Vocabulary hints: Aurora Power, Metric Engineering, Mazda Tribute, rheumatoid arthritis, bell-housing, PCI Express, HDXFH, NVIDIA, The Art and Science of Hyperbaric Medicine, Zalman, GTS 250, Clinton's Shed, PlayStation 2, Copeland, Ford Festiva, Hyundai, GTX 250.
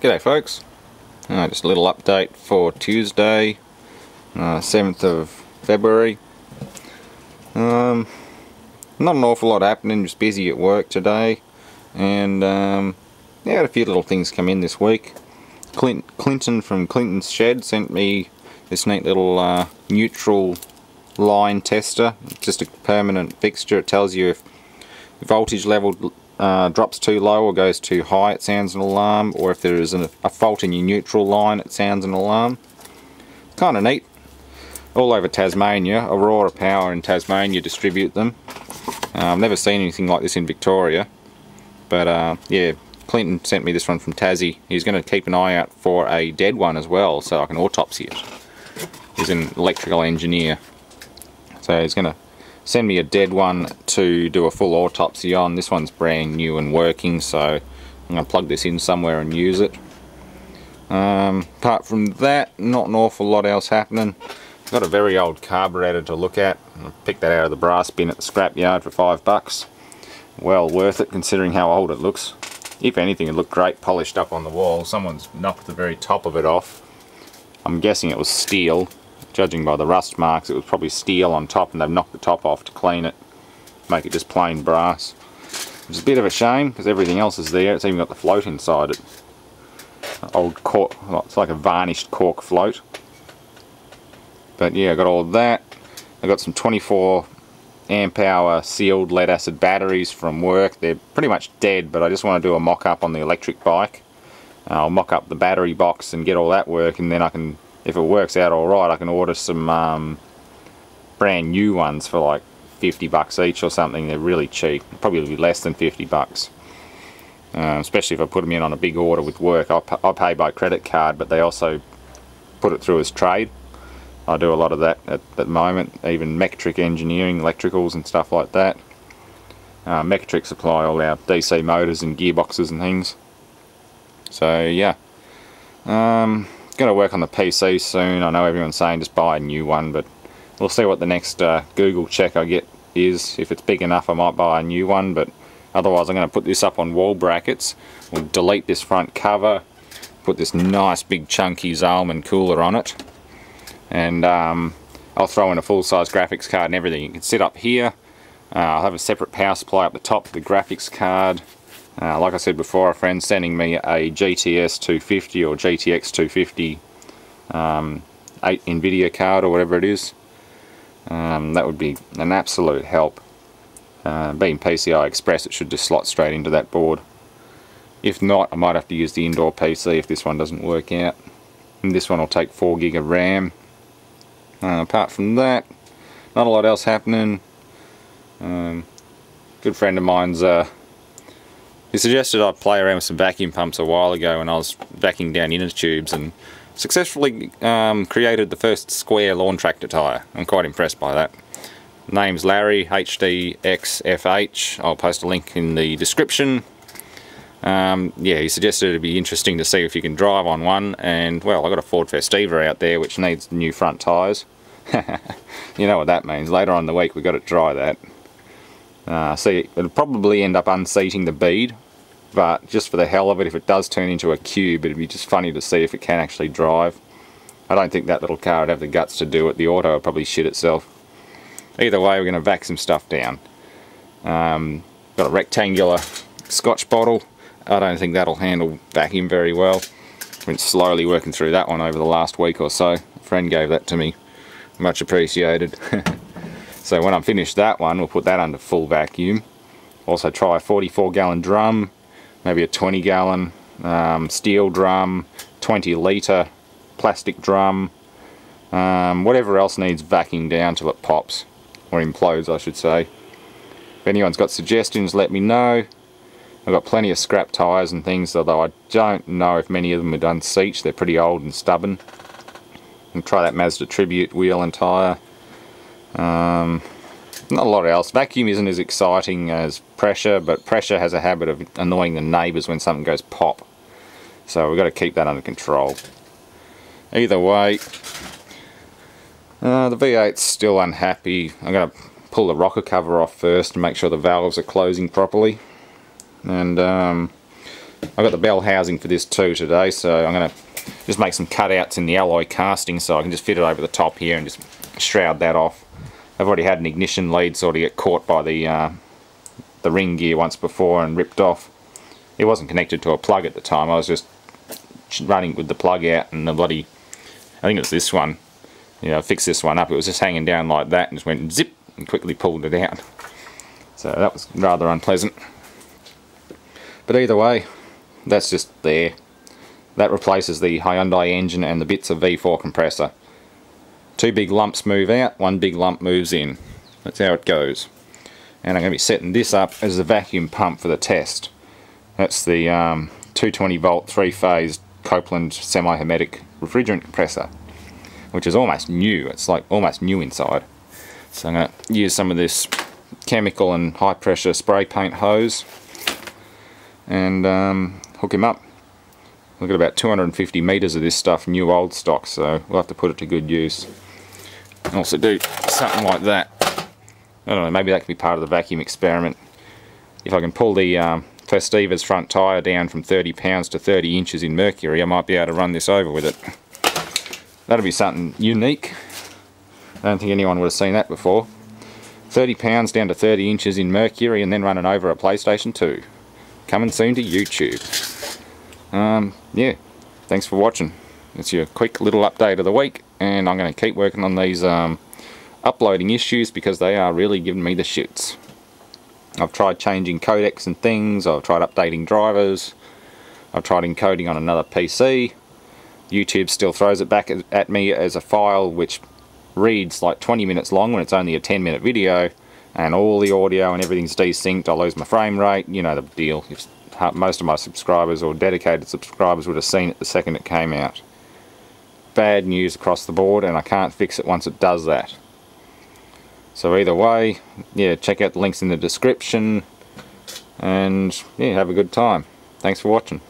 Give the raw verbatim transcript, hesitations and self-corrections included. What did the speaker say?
G'day folks, uh, just a little update for Tuesday, uh, seventh of February. Um, not an awful lot happening, just busy at work today, and um, yeah, had a few little things come in this week. Clint, Clinton from Clinton's Shed sent me this neat little uh, neutral line tester. It's just a permanent fixture. It tells you if voltage level Uh, drops too low or goes too high, it sounds an alarm, or if there is an, a fault in your neutral line, it sounds an alarm. Kind of neat. All over Tasmania, Aurora Power in Tasmania distribute them. Uh, I've never seen anything like this in Victoria, but uh, yeah, Clinton sent me this one from Tassie. He's going to keep an eye out for a dead one as well, so I can autopsy it. He's an electrical engineer, so he's going to send me a dead one to do a full autopsy on. This one's brand new and working, so I'm going to plug this in somewhere and use it. Um, apart from that, not an awful lot else happening. I've got a very old carburetor to look at. I picked that out of the brass bin at the scrapyard for five bucks. Well worth it considering how old it looks. If anything, it looked great polished up on the wall. Someone's knocked the very top of it off. I'm guessing it was steel. Judging by the rust marks, it was probably steel on top and they've knocked the top off to clean it, make it just plain brass. Which is a bit of a shame because everything else is there. It's even got the float inside it. Old cork, it's like a varnished cork float. But yeah, I got all that. I got some twenty-four amp hour sealed lead acid batteries from work. They're pretty much dead, but I just want to do a mock-up on the electric bike. I'll mock up the battery box and get all that work, and then I can, if it works out alright, I can order some um, brand new ones for like fifty bucks each or something. They're really cheap, probably be less than fifty bucks. Uh, especially if I put them in on a big order with work. I I'll pay by credit card, but they also put it through as trade. I do a lot of that at, at the moment, even Metric Engineering, electricals and stuff like that. Uh, Metric supply all our D C motors and gearboxes and things. So yeah. Um, Going to work on the P C soon. I know everyone's saying just buy a new one, but we'll see what the next uh, Google check I get is. If it's big enough, I might buy a new one, but otherwise I'm going to put this up on wall brackets. We'll delete this front cover, put this nice big chunky Zalman cooler on it, and um, I'll throw in a full-size graphics card and everything. You can sit up here. Uh, I'll have a separate power supply up the top, the graphics card. Uh, like I said before, a friend's sending me a G T S two fifty or G T X two fifty um, NVIDIA card or whatever it is. Um, that would be an absolute help. Uh, being P C I Express, it should just slot straight into that board. If not, I might have to use the indoor P C if this one doesn't work out. And this one will take four gig of RAM. Uh, apart from that, not a lot else happening. Um, good friend of mine's uh, He suggested I play around with some vacuum pumps a while ago when I was vacuuming down inner tubes, and successfully um, created the first square lawn tractor tyre. I'm quite impressed by that. Name's Larry, H D X F H. I'll post a link in the description. Um, yeah, he suggested it'd be interesting to see if you can drive on one, and well, I've got a Ford Festiva out there which needs new front tyres. You know what that means. Later on in the week we've got to try that. Uh, see, it'll probably end up unseating the bead, but just for the hell of it, if it does turn into a cube, it'd be just funny to see if it can actually drive. I don't think that little car would have the guts to do it. The auto would probably shit itself. Either way, we're going to vac some stuff down. Um, got a rectangular Scotch bottle. I don't think that'll handle vacuum very well. I've been slowly working through that one over the last week or so. A friend gave that to me. Much appreciated. So when I'm finished that one, we'll put that under full vacuum. Also try a forty-four gallon drum, maybe a twenty gallon um, steel drum, twenty litre plastic drum, um, whatever else needs vacuuming down till it pops, or implodes I should say. If anyone's got suggestions, let me know. I've got plenty of scrap tyres and things, although I don't know if many of them would unseat. They're pretty old and stubborn. And try that Mazda Tribute wheel and tyre. Um, not a lot else. Vacuum isn't as exciting as pressure, but pressure has a habit of annoying the neighbours when something goes pop. So we've got to keep that under control. Either way, uh, the V eight's still unhappy. I'm going to pull the rocker cover off first and make sure the valves are closing properly. And um, I got the bell housing for this too today, so I'm going to just make some cutouts in the alloy casting so I can just fit it over the top here and just shroud that off. I've already had an ignition lead sort of get caught by the uh, the ring gear once before and ripped off. It wasn't connected to a plug at the time, I was just running with the plug out and the bloody, I think it's this one, you know, I fixed this one up, it was just hanging down like that and just went zip and quickly pulled it out. So that was rather unpleasant. But either way, that's just there. That replaces the Hyundai engine and the bits of V four compressor. Two big lumps move out, one big lump moves in. That's how it goes. And I'm going to be setting this up as the vacuum pump for the test. That's the um, two twenty volt three-phase Copeland semi-hermetic refrigerant compressor, which is almost new. It's like almost new inside. So I'm going to use some of this chemical and high-pressure spray paint hose and um, hook him up. We've got about two hundred fifty meters of this stuff, new old stock, so we'll have to put it to good use. And also do something like that. I don't know, maybe that could be part of the vacuum experiment. If I can pull the um, Festiva's front tyre down from thirty pounds to thirty inches in mercury, I might be able to run this over with it. That'll be something unique. I don't think anyone would have seen that before. thirty pounds down to thirty inches in mercury and then running over a PlayStation two. Coming soon to YouTube. Um, yeah, thanks for watching. It's your quick little update of the week, and I'm going to keep working on these um, uploading issues because they are really giving me the shits. I've tried changing codecs and things, I've tried updating drivers, I've tried encoding on another P C. YouTube still throws it back at me as a file which reads like twenty minutes long when it's only a ten minute video, and all the audio and everything's desynced, I lose my frame rate, you know the deal. It's, most of my subscribers or dedicated subscribers would have seen it the second it came out. Bad news across the board, and I can't fix it once it does that. So either way, yeah, check out the links in the description, and yeah, have a good time. Thanks for watching.